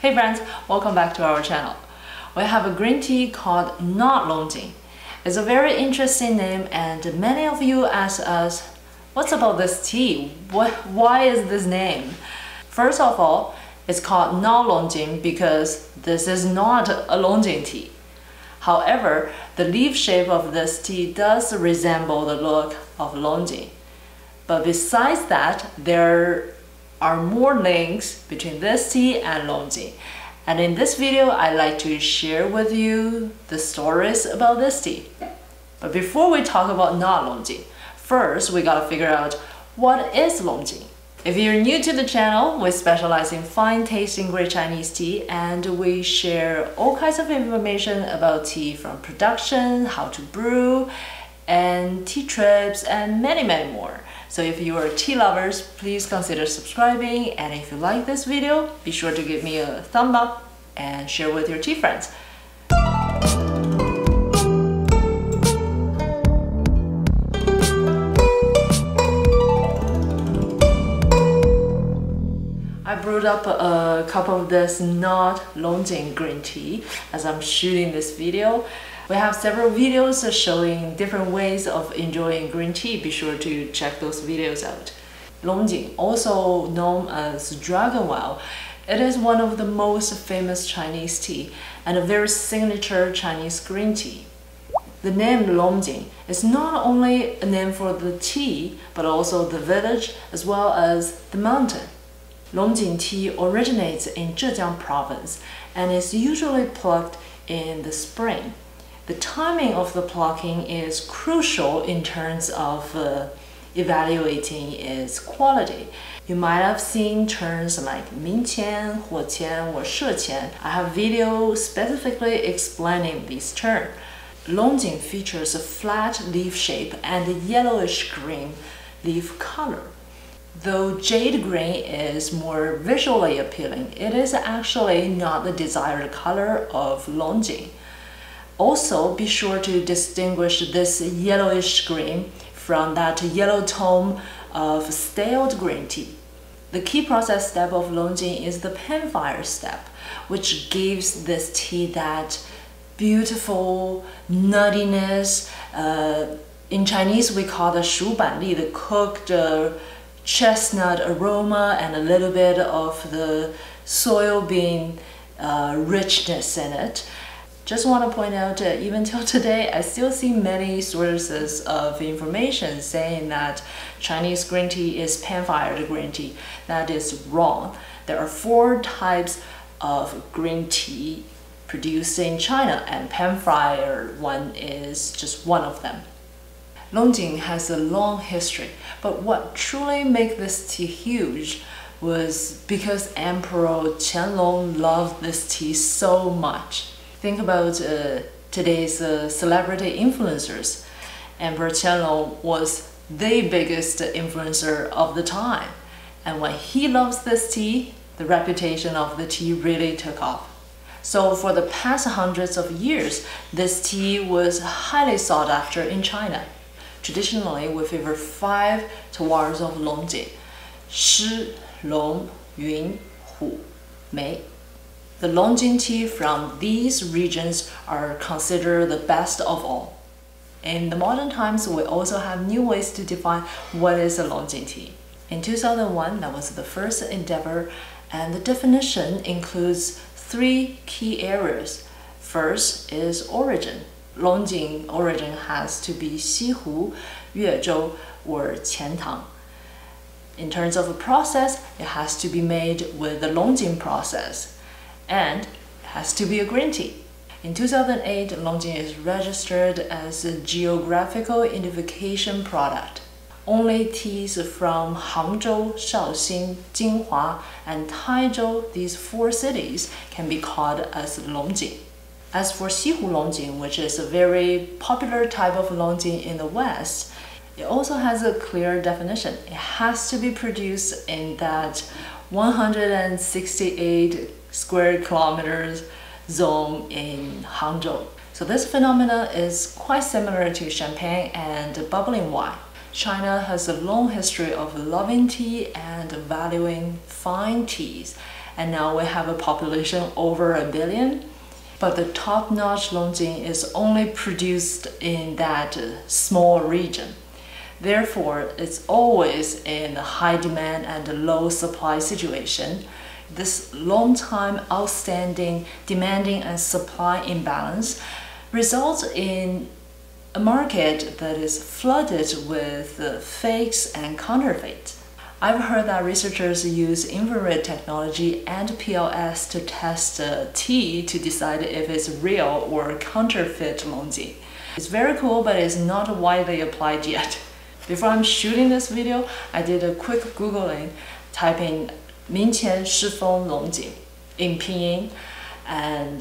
Hey friends, welcome back to our channel. We have a green tea called Not Long Jing. It's a very interesting name and many of you ask us, what's about this tea? Why is this name? First of all, it's called Not Long Jing because this is not a Longjing tea. However, the leaf shape of this tea does resemble the look of Longjing. But besides that, there are more links between this tea and Longjing. And in this video, I'd like to share with you the stories about this tea. But before we talk about Not Longjing, first we gotta figure out what is Longjing. If you're new to the channel, we specialize in fine tasting great Chinese tea and we share all kinds of information about tea from production, how to brew, and tea trips, and many more. So if you are tea lovers, please consider subscribing, and if you like this video, be sure to give me a thumb up and share with your tea friends. I brewed up a cup of this Not Longjing green tea as I'm shooting this video. We have several videos showing different ways of enjoying green tea. Be sure to check those videos out. Longjing, also known as Dragon Well, it is one of the most famous Chinese tea and a very signature Chinese green tea. The name Longjing is not only a name for the tea, but also the village as well as the mountain. Longjing tea originates in Zhejiang province and is usually plucked in the spring. The timing of the plucking is crucial in terms of evaluating its quality. You might have seen terms like ming qian, huo qian, or she qian. I have video specifically explaining this term. Longjing features a flat leaf shape and a yellowish green leaf color. Though jade green is more visually appealing, it is actually not the desired color of Longjing. Also, be sure to distinguish this yellowish green from that yellow tone of stale green tea. The key process step of Longjing is the pan fire step, which gives this tea that beautiful nuttiness. In Chinese, we call the shu banli, the cooked chestnut aroma and a little bit of the soybean richness in it. Just want to point out that even till today, I still see many sources of information saying that Chinese green tea is pan-fired green tea. That is wrong. There are four types of green tea produced in China, and pan-fired one is just one of them. Longjing has a long history, but what truly made this tea huge was because Emperor Qianlong loved this tea so much. Think about today's celebrity influencers. Emperor Qianlong was the biggest influencer of the time. And when he loves this tea, the reputation of the tea really took off. So for the past hundreds of years, this tea was highly sought after in China. Traditionally, we favor five terroirs of Longjing: Shi, Long, Yun, Hu, Mei. The Longjing tea from these regions are considered the best of all. In the modern times, we also have new ways to define what is a Longjing tea. In 2001, that was the first endeavor, and the definition includes three key areas. First is origin. Longjing origin has to be Xihu, Yuzhou, or Qiantang. In terms of a process, it has to be made with the Longjing process. And it has to be a green tea. In 2008, Longjing is registered as a geographical indication product. Only teas from Hangzhou, Shaoxing, Jinhua, and Taizhou, these four cities, can be called as Longjing. As for Xihu Longjing, which is a very popular type of Longjing in the West, it also has a clear definition. It has to be produced in that 168 square kilometers zone in Hangzhou. So this phenomenon is quite similar to champagne and bubbling wine. China has a long history of loving tea and valuing fine teas, and now we have a population over 1 billion. But the top-notch Longjing is only produced in that small region. Therefore, it's always in a high demand and a low supply situation. This long-time outstanding demanding and supply imbalance results in a market that is flooded with fakes and counterfeit. I've heard that researchers use infrared technology and PLS to test tea to decide if it's real or counterfeit Longjing. It's very cool, but it's not widely applied yet. Before I'm shooting this video, I did a quick Googling, typing ming qian Shifeng Longjing in pinyin, and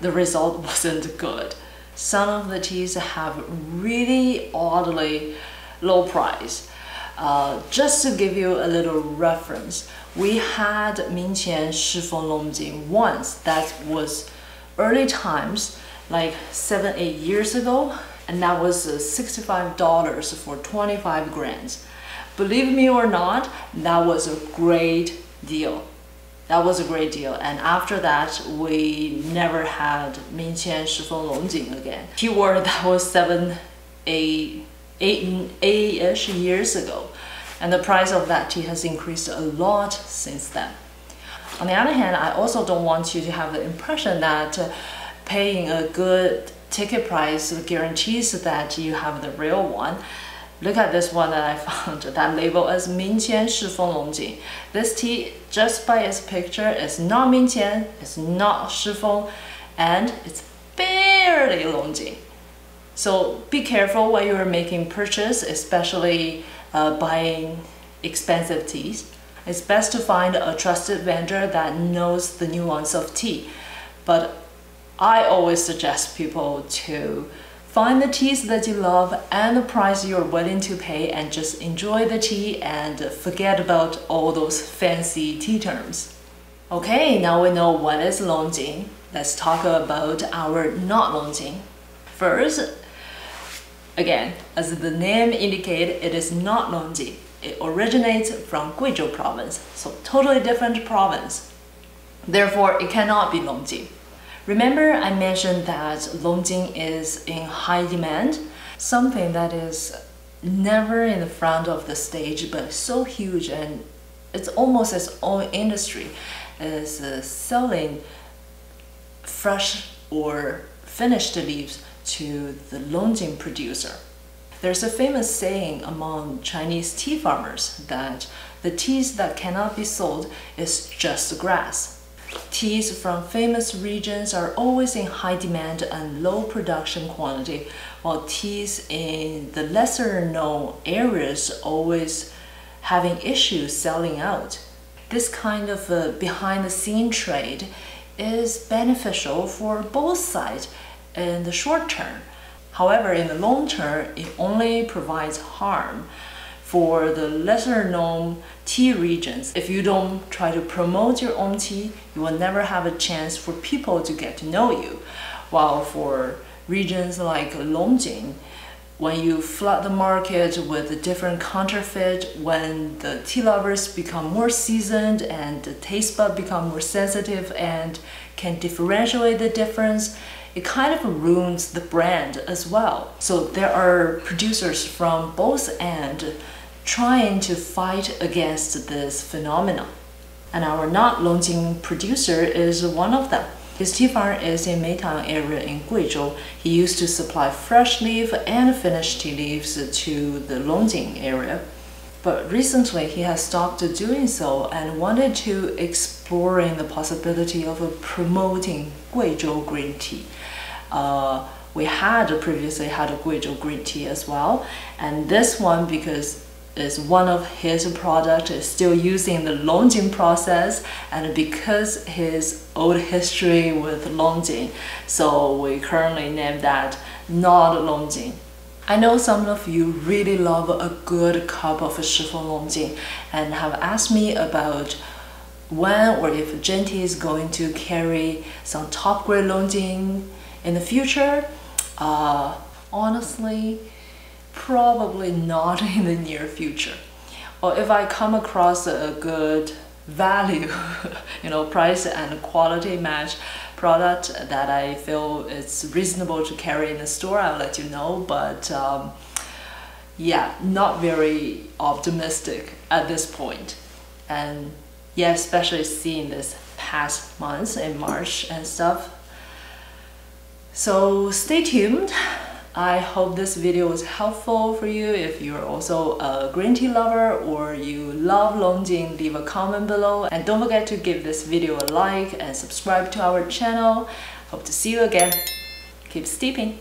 the result wasn't good. Some of the teas have really oddly low price. Just to give you a little reference, we had ming qian Shifeng Longjing once. That was early times, like 7-8 years ago, and that was $65 for 25 grams. Believe me or not, that was a great deal. That was a great deal, and after that, we never had ming qian Shifeng Longjing again. Keyword, that was 8-ish years ago, and the price of that tea has increased a lot since then. On the other hand, I also don't want you to have the impression that paying a good ticket price guarantees that you have the real one. Look at this one that I found, that label as ming qian Shifeng Longjing. This tea, just by its picture, is not ming qian, it's not Shifeng, and it's barely Longjing. So be careful when you're making purchase, especially buying expensive teas. It's best to find a trusted vendor that knows the nuance of tea. But I always suggest people to find the teas that you love and the price you're willing to pay, and just enjoy the tea and forget about all those fancy tea terms. Okay, now we know what is Longjing. Let's talk about our not Longjing. First, again, as the name indicates, it is not Longjing. It originates from Guizhou province, so totally different province. Therefore, it cannot be Longjing. Remember, I mentioned that Longjing is in high demand, something that is never in the front of the stage, but so huge and it's almost its own industry, is selling fresh or finished leaves to the Longjing producer. There's a famous saying among Chinese tea farmers that the teas that cannot be sold is just grass. Teas from famous regions are always in high demand and low production quantity, while teas in the lesser known areas always having issues selling out. This kind of behind the scene trade is beneficial for both sides in the short term. However, in the long term, it only provides harm for the lesser known tea regions. If you don't try to promote your own tea, you will never have a chance for people to get to know you. While for regions like Longjing, when you flood the market with a different counterfeit, when the tea lovers become more seasoned and the taste buds become more sensitive and can differentiate the difference, it kind of ruins the brand as well. So there are producers from both ends trying to fight against this phenomenon. And our not Longjing producer is one of them. His tea farm is in Meitan area in Guizhou. He used to supply fresh leaf and finished tea leaves to the Longjing area. But recently he has stopped doing so and wanted to exploring the possibility of promoting Guizhou green tea. We had previously had a Guizhou green tea as well, and this one, because it's one of his products, is still using the Longjing process, and because his old history with Longjing, so we currently name that not Longjing. I know some of you really love a good cup of Shifeng Longjing and have asked me about when or if ZhenTea is going to carry some top grade Longjing in the future. Honestly, probably not in the near future. Or if I come across a good value, price and quality match product that I feel it's reasonable to carry in the store, I'll let you know. But yeah, not very optimistic at this point. And yeah, especially seeing this past months in March and stuff. So stay tuned. I hope this video was helpful for you. If you're also a green tea lover or you love Longjing, leave a comment below. And don't forget to give this video a like and subscribe to our channel. Hope to see you again. Keep steeping.